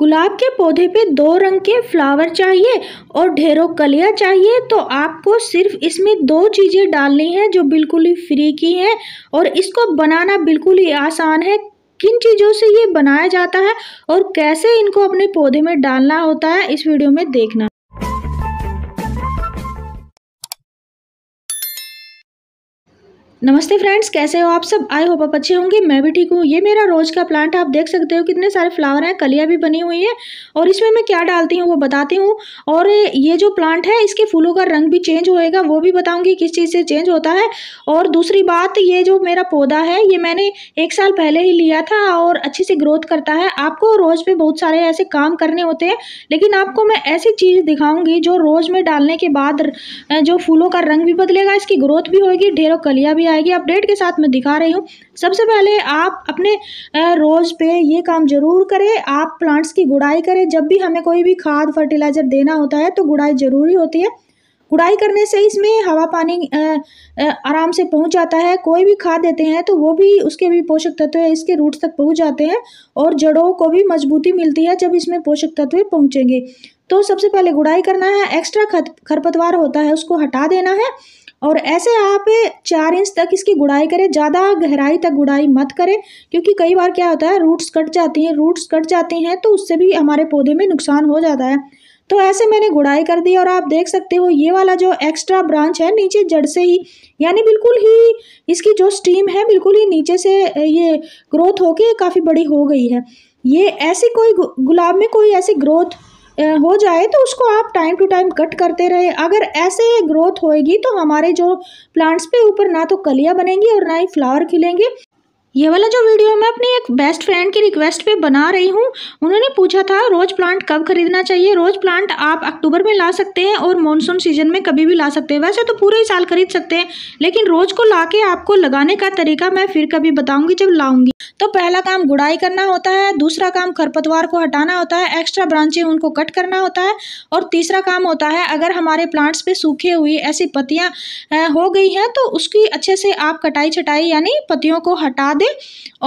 गुलाब के पौधे पे 2 रंग के फ्लावर चाहिए और ढेरों कलियां चाहिए। तो आपको सिर्फ इसमें 2 चीज़ें डालनी हैं जो बिल्कुल ही फ्री की हैं और इसको बनाना बिल्कुल ही आसान है। किन चीज़ों से ये बनाया जाता है और कैसे इनको अपने पौधे में डालना होता है इस वीडियो में देखना। नमस्ते फ्रेंड्स, कैसे हो आप सब? आई होप आप अच्छे होंगे, मैं भी ठीक हूँ। ये मेरा रोज़ का प्लांट आप देख सकते हो, कितने सारे फ्लावर हैं, कलियाँ भी बनी हुई हैं और इसमें मैं क्या डालती हूँ वो बताती हूँ। और ये जो प्लांट है इसके फूलों का रंग भी चेंज होएगा, वो भी बताऊँगी किस चीज़ से चेंज होता है। और दूसरी बात, ये जो मेरा पौधा है ये मैंने 1 साल पहले ही लिया था और अच्छे से ग्रोथ करता है। आपको रोज़ पे बहुत सारे ऐसे काम करने होते हैं, लेकिन आपको मैं ऐसी चीज़ दिखाऊँगी जो रोज़ में डालने के बाद जो फूलों का रंग भी बदलेगा, इसकी ग्रोथ भी होगी, ढेरों कलियाँ भी आएगी। अपडेट के साथ मैं दिखा रही हूँ। सबसे पहले आप अपने रोज पे ये काम जरूर करें, आप प्लांट्स की गुड़ाई करें। जब भी हमें कोई भी खाद फर्टिलाइजर देना होता है तो गुड़ाई जरूरी होती है। गुड़ाई करने से इसमें हवा पानी आराम से पहुंच जाता है। कोई भी खाद देते हैं तो वो भी उसके भी पोषक तत्व इसके रूट्स तक पहुंच जाते हैं और जड़ों को भी मजबूती मिलती है जब इसमें पोषक तत्व पहुँचेंगे। तो सबसे पहले गुड़ाई करना है। एक्स्ट्रा खरपतवार होता है उसको हटा देना है और ऐसे आप 4 इंच तक इसकी गुड़ाई करें, ज़्यादा गहराई तक गुड़ाई मत करें, क्योंकि कई बार क्या होता है रूट्स कट जाती हैं। रूट्स कट जाते हैं तो उससे भी हमारे पौधे में नुकसान हो जाता है। तो ऐसे मैंने गुड़ाई कर दी और आप देख सकते हो ये वाला जो एक्स्ट्रा ब्रांच है नीचे जड़ से ही, यानी बिल्कुल ही इसकी जो स्टीम है बिल्कुल ही नीचे से ये ग्रोथ होके काफ़ी बड़ी हो गई है। ये ऐसी कोई गुलाब में कोई ऐसी ग्रोथ हो जाए तो उसको आप टाइम टू टाइम कट करते रहे। अगर ऐसे ग्रोथ होएगी तो हमारे जो प्लांट्स पे ऊपर ना तो कलियां बनेंगी और ना ही फ्लावर खिलेंगे। ये वाला जो वीडियो मैं अपनी एक बेस्ट फ्रेंड की रिक्वेस्ट पे बना रही हूँ। उन्होंने पूछा था रोज़ प्लांट कब खरीदना चाहिए। रोज़ प्लांट आप अक्टूबर में ला सकते हैं और मॉनसून सीजन में कभी भी ला सकते हैं। वैसे तो पूरे ही साल खरीद सकते हैं, लेकिन रोज़ को ला के आपको लगाने का तरीका मैं फिर कभी बताऊँगी जब लाऊँगी। तो पहला काम गुड़ाई करना होता है, दूसरा काम खरपतवार को हटाना होता है, एक्स्ट्रा ब्रांचें उनको कट करना होता है और तीसरा काम होता है अगर हमारे प्लांट्स पे सूखे हुई ऐसी पत्तियां हो गई हैं तो उसकी अच्छे से आप कटाई छटाई यानी पत्तियों को हटा दें।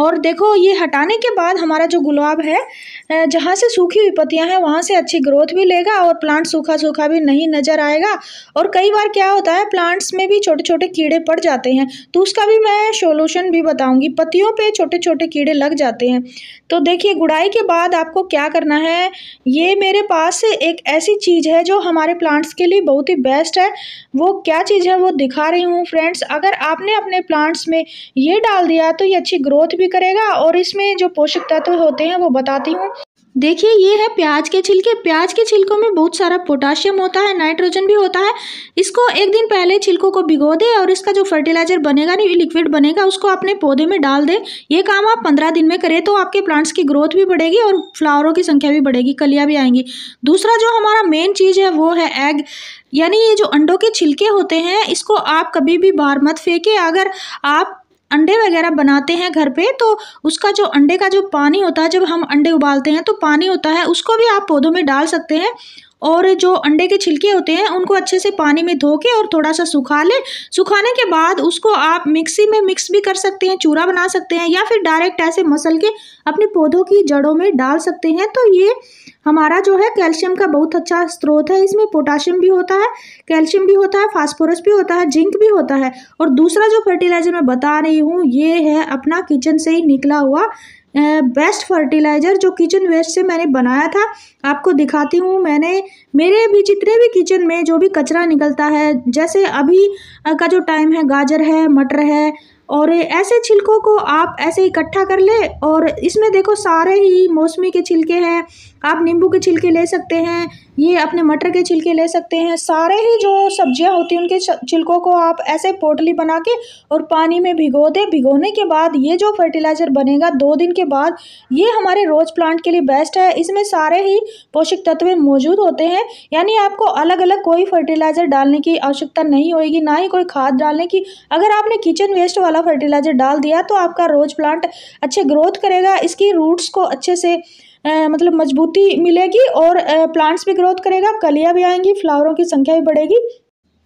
और देखो ये हटाने के बाद हमारा जो गुलाब है जहाँ से सूखी हुई पत्तियाँ हैं वहाँ से अच्छी ग्रोथ भी लेगा और प्लांट सूखा सूखा भी नहीं नज़र आएगा। और कई बार क्या होता है प्लांट्स में भी छोटे छोटे कीड़े पड़ जाते हैं, तो उसका भी मैं सोल्यूशन भी बताऊँगी। पत्तियों पर छोटे छोटे कीड़े लग जाते हैं। तो देखिए गुड़ाई के बाद आपको क्या करना है। ये मेरे पास एक ऐसी चीज़ है जो हमारे प्लांट्स के लिए बहुत ही बेस्ट है। वो क्या चीज़ है वो दिखा रही हूँ फ्रेंड्स। अगर आपने अपने प्लांट्स में ये डाल दिया तो ये अच्छी ग्रोथ भी करेगा और इसमें जो पोषक तत्व होते हैं वो बताती हूँ। देखिए ये है प्याज के छिलके। प्याज के छिलकों में बहुत सारा पोटाशियम होता है, नाइट्रोजन भी होता है। इसको एक दिन पहले छिलकों को भिगो दें और इसका जो फर्टिलाइजर बनेगा नहीं लिक्विड बनेगा उसको अपने पौधे में डाल दें। ये काम आप 15 दिन में करें तो आपके प्लांट्स की ग्रोथ भी बढ़ेगी और फ्लावरों की संख्या भी बढ़ेगी, कलियाँ भी आएंगी। दूसरा जो हमारा मेन चीज़ है वो है एग, यानी ये जो अंडों के छिलके होते हैं इसको आप कभी भी बाहर मत फेंकें। अगर आप अंडे वगैरह बनाते हैं घर पे तो उसका जो अंडे का जो पानी होता है, जब हम अंडे उबालते हैं तो पानी होता है, उसको भी आप पौधों में डाल सकते हैं। और जो अंडे के छिलके होते हैं उनको अच्छे से पानी में धो के और थोड़ा सा सुखा लें। सुखाने के बाद उसको आप मिक्सी में मिक्स भी कर सकते हैं, चूरा बना सकते हैं या फिर डायरेक्ट ऐसे मसल के अपने पौधों की जड़ों में डाल सकते हैं। तो ये हमारा जो है कैल्शियम का बहुत अच्छा स्रोत है। इसमें पोटाशियम भी होता है, कैल्शियम भी होता है, फास्फोरस भी होता है, जिंक भी होता है। और दूसरा जो फर्टिलाइज़र मैं बता रही हूँ ये है अपना किचन से ही निकला हुआ बेस्ट फर्टिलाइज़र जो किचन वेस्ट से मैंने बनाया था। आपको दिखाती हूँ। मैंने मेरे भी जितने भी किचन में जो भी कचरा निकलता है, जैसे अभी का जो टाइम है गाजर है, मटर है, और ऐसे छिलकों को आप ऐसे इकट्ठा कर ले। और इसमें देखो सारे ही मौसमी के छिलके हैं, आप नींबू के छिलके ले सकते हैं, ये अपने मटर के छिलके ले सकते हैं। सारे ही जो सब्जियां होती हैं उनके छिलकों को आप ऐसे पोटली बना के और पानी में भिगो दें। भिगोने के बाद ये जो फर्टिलाइज़र बनेगा 2 दिन के बाद, ये हमारे रोज़ प्लांट के लिए बेस्ट है। इसमें सारे ही पोषक तत्व मौजूद होते हैं, यानी आपको अलग अलग कोई फर्टिलाइज़र डालने की आवश्यकता नहीं होगी, ना ही कोई खाद डालने की। अगर आपने किचन वेस्ट वाला फर्टिलाइज़र डाल दिया तो आपका रोज़ प्लांट अच्छे ग्रोथ करेगा, इसकी रूट्स को अच्छे से मतलब मजबूती मिलेगी और प्लांट्स भी ग्रोथ करेगा, कलियां भी आएंगी, फ्लावरों की संख्या भी बढ़ेगी।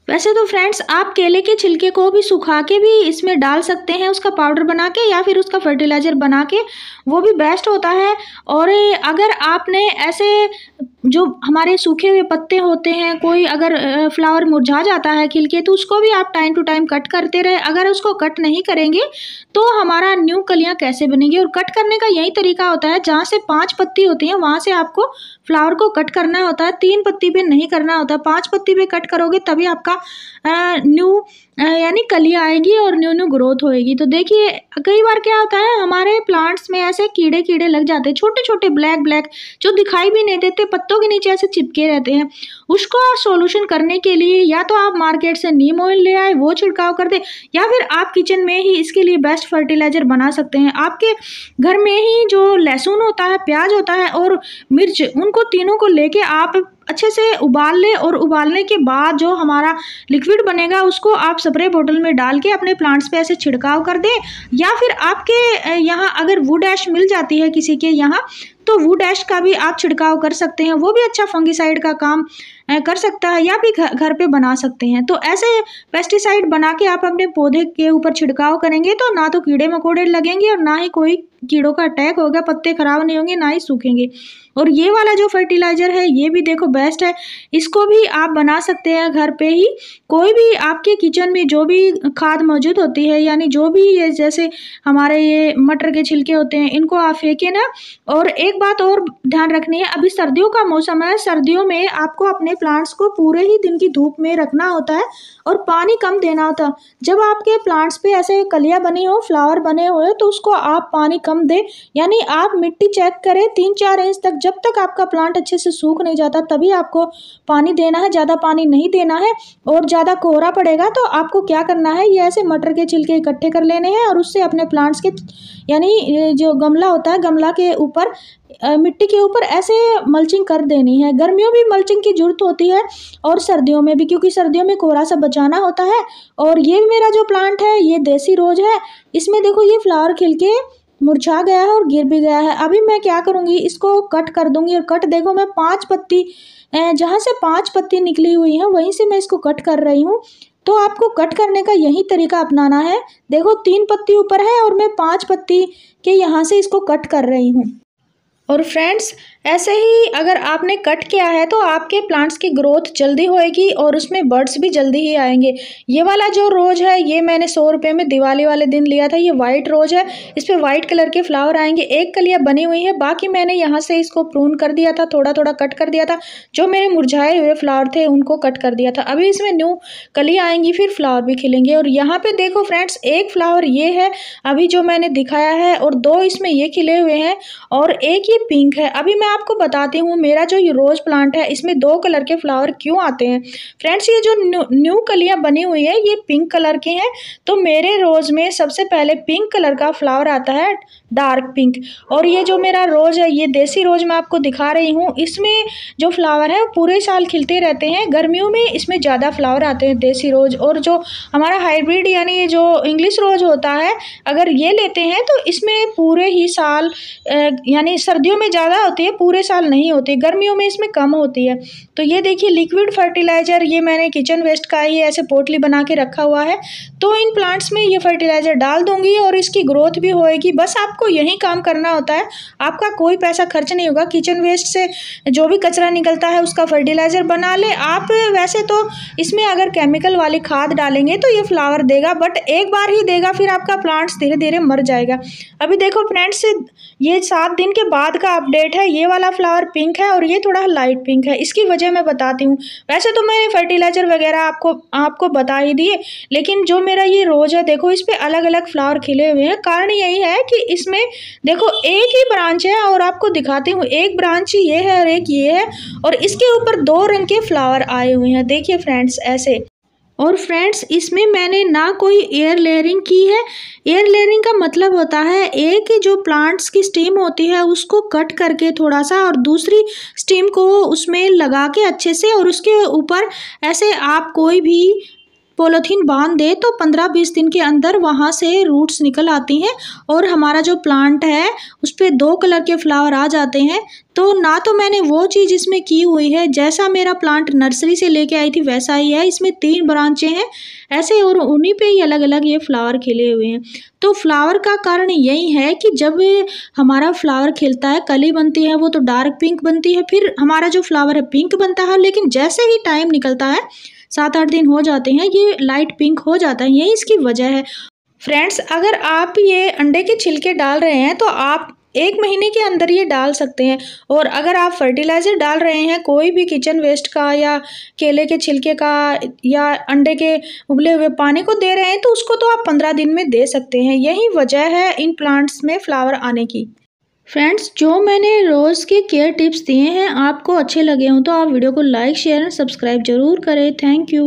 वैसे तो फ्रेंड्स आप केले के छिलके को भी सुखा के भी इसमें डाल सकते हैं, उसका पाउडर बना के या फिर उसका फर्टिलाइज़र बना के, वो भी बेस्ट होता है। और अगर आपने ऐसे जो हमारे सूखे हुए पत्ते होते हैं, कोई अगर फ्लावर मुरझा जाता है खिलके, तो उसको भी आप टाइम टू टाइम कट करते रहे। अगर उसको कट नहीं करेंगे तो हमारा न्यू कलियां कैसे बनेंगी। और कट करने का यही तरीका होता है, जहाँ से 5 पत्ती होती हैं वहाँ से आपको फ्लावर को कट करना होता है, 3 पत्ती पे नहीं करना होता है। 5 पत्ती पे कट करोगे तभी आपका न्यू यानी कलियाँ आएगी और न्यू न्यू ग्रोथ होएगी। तो देखिए कई बार क्या होता है हमारे प्लांट्स में ऐसे कीड़े लग जाते हैं, छोटे छोटे ब्लैक ब्लैक जो दिखाई भी नहीं देते, पत्तों के नीचे ऐसे चिपके रहते हैं। उसको सॉल्यूशन करने के लिए या तो आप मार्केट से नीम ऑयल ले आए, वो छिड़काव कर दे, या फिर आप किचन में ही इसके लिए बेस्ट फर्टिलाइज़र बना सकते हैं। आपके घर में ही जो लहसुन होता है, प्याज होता है और मिर्च, उनको तीनों को लेके आप अच्छे से उबाल लें, और उबालने के बाद जो हमारा लिक्विड बनेगा उसको आप स्प्रे बोतल में डाल के अपने प्लांट्स पे ऐसे छिड़काव कर दें। या फिर आपके यहाँ अगर वुड ऐश मिल जाती है किसी के यहाँ, तो वुड ऐश का भी आप छिड़काव कर सकते हैं, वो भी अच्छा फंगिसाइड का काम कर सकता है, या भी घर पे बना सकते हैं। तो ऐसे पेस्टिसाइड बना के आप अपने पौधे के ऊपर छिड़काव करेंगे तो ना तो कीड़े मकोड़े लगेंगे और ना ही कोई कीड़ों का अटैक होगा, पत्ते खराब नहीं होंगे, ना ही सूखेंगे। और ये वाला जो फर्टिलाइज़र है ये भी देखो बेस्ट है, इसको भी आप बना सकते हैं घर पे ही। कोई भी आपके किचन में जो भी खाद मौजूद होती है, यानी जो भी ये जैसे हमारे ये मटर के छिलके होते हैं, इनको आप फेंके ना। और एक बात और ध्यान रखनी है, अभी सर्दियों का मौसम है, सर्दियों में आपको अपने प्लांट्स को पूरे ही दिन की धूप में रखना होता है और पानी कम देना होता है। जब आपके प्लांट्स पे ऐसे कलियां बनी हो, फ्लावर बने हुए हो, तो उसको आप पानी कम दें, यानी आप मिट्टी चेक करें 3-4 इंच तक, जब तक आपका प्लांट अच्छे से सूख नहीं जाता तभी आपको पानी देना है, ज़्यादा पानी नहीं देना है। और ज़्यादा कोहरा पड़ेगा तो आपको क्या करना है, ये ऐसे मटर के छिलके इकट्ठे कर लेने हैं और उससे अपने प्लांट्स के यानी जो गमला होता है, गमला के ऊपर मिट्टी के ऊपर ऐसे मल्चिंग कर देनी है। गर्मियों में मल्चिंग की ज़रूरत होती है और सर्दियों में भी, क्योंकि सर्दियों में कोहरा सा बचाना होता है। और ये मेरा जो प्लांट है ये देसी रोज है, इसमें देखो ये फ्लावर खिलके मुरझा गया है और गिर भी गया है। अभी मैं क्या करूँगी, इसको कट कर दूँगी। और कट देखो मैं 5 पत्ती जहाँ से 5 पत्ती निकली हुई है वहीं से मैं इसको कट कर रही हूँ। तो आपको कट करने का यही तरीका अपनाना है। देखो 3 पत्ती ऊपर है और मैं 5 पत्ती के यहाँ से इसको कट कर रही हूँ। और फ्रेंड्स ऐसे ही अगर आपने कट किया है तो आपके प्लांट्स की ग्रोथ जल्दी होएगी और उसमें बर्ड्स भी जल्दी ही आएंगे। ये वाला जो रोज़ है ये मैंने 100 रुपये में दिवाली वाले दिन लिया था। ये वाइट रोज़ है, इस पर वाइट कलर के फ्लावर आएंगे। एक कलियां बनी हुई है, बाकी मैंने यहाँ से इसको प्रून कर दिया था, थोड़ा थोड़ा कट कर दिया था। जो मेरे मुरझाए हुए फ्लावर थे उनको कट कर दिया था। अभी इसमें न्यू कलियाँ आएंगी, फिर फ्लावर भी खिलेंगे। और यहाँ पर देखो फ्रेंड्स, एक फ्लावर ये है अभी जो मैंने दिखाया है, और 2 इसमें ये खिले हुए हैं, और एक ये पिंक है। अभी मैं आपको बताती हूँ मेरा जो ये रोज़ प्लांट है इसमें 2 कलर के फ्लावर क्यों आते हैं। फ्रेंड्स ये जो न्यू कलियाँ बनी हुई है ये पिंक कलर की हैं, तो मेरे रोज़ में सबसे पहले पिंक कलर का फ्लावर आता है, डार्क पिंक। और ये जो मेरा रोज़ है ये देसी रोज़ मैं आपको दिखा रही हूँ, इसमें जो फ्लावर है वो पूरे साल खिलते रहते हैं। गर्मियों में इसमें ज़्यादा फ्लावर आते हैं देसी रोज़। और जो हमारा हाइब्रिड यानी ये जो इंग्लिश रोज़ होता है अगर ये लेते हैं तो इसमें पूरे ही साल यानी सर्दियों में ज़्यादा होती है, पूरे साल नहीं होती, गर्मियों में इसमें कम होती है। तो ये देखिए लिक्विड फर्टिलाइज़र, ये मैंने किचन वेस्ट का ही ऐसे पोटली बना के रखा हुआ है, तो इन प्लांट्स में ये फर्टिलाइज़र डाल दूंगी और इसकी ग्रोथ भी होएगी। बस आपको यही काम करना होता है, आपका कोई पैसा खर्च नहीं होगा। किचन वेस्ट से जो भी कचरा निकलता है उसका फर्टिलाइज़र बना ले आप। वैसे तो इसमें अगर केमिकल वाली खाद डालेंगे तो ये फ्लावर देगा, बट एक बार ही देगा, फिर आपका प्लांट्स धीरे धीरे मर जाएगा। अभी देखो फ्रेंड्स ये 7 दिन के बाद का अपडेट है। ये वाला फ्लावर पिंक है और ये थोड़ा लाइट पिंक है, इसकी वजह मैं बताती हूँ। वैसे तो मैंने फर्टिलाइज़र वगैरह आपको बता ही दिए, लेकिन जो मेरा ये रोज़ है देखो इस पर अलग अलग फ्लावर खिले हुए हैं। कारण यही है कि इसमें देखो एक ही ब्रांच है, और आपको दिखाती हूँ एक ब्रांच ये है और एक ये है, और इसके ऊपर 2 रंग के फ्लावर आए हुए हैं। देखिए फ्रेंड्स ऐसे। और फ्रेंड्स इसमें मैंने ना कोई एयर लेयरिंग की है। एयर लेयरिंग का मतलब होता है एक जो प्लांट्स की स्टेम होती है उसको कट करके थोड़ा सा और दूसरी स्टेम को उसमें लगा के अच्छे से, और उसके ऊपर ऐसे आप कोई भी पॉलीथीन बांध दे तो 15-20 दिन के अंदर वहाँ से रूट्स निकल आती हैं और हमारा जो प्लांट है उस पर 2 कलर के फ्लावर आ जाते हैं। तो ना तो मैंने वो चीज़ इसमें की हुई है, जैसा मेरा प्लांट नर्सरी से लेके आई थी वैसा ही है। इसमें 3 ब्रांचें हैं ऐसे और उन्हीं पे ही अलग अलग ये फ्लावर खिले हुए हैं। तो फ्लावर का कारण यही है कि जब हमारा फ्लावर खिलता है, कली बनती है वो तो डार्क पिंक बनती है, फिर हमारा जो फ्लावर है पिंक बनता है, लेकिन जैसे ही टाइम निकलता है 7-8 दिन हो जाते हैं ये लाइट पिंक हो जाता है। यही इसकी वजह है। फ्रेंड्स, अगर आप ये अंडे के छिलके डाल रहे हैं तो आप 1 महीने के अंदर ये डाल सकते हैं। और अगर आप फर्टिलाइज़र डाल रहे हैं, कोई भी किचन वेस्ट का या केले के छिलके का या अंडे के उबले हुए पानी को दे रहे हैं तो उसको तो आप 15 दिन में दे सकते हैं। यही वजह है इन प्लांट्स में फ्लावर आने की। फ्रेंड्स, जो मैंने रोज़ के केयर टिप्स दिए हैं आपको अच्छे लगे हों तो आप वीडियो को लाइक, शेयर एंड सब्सक्राइब ज़रूर करें। Thank you.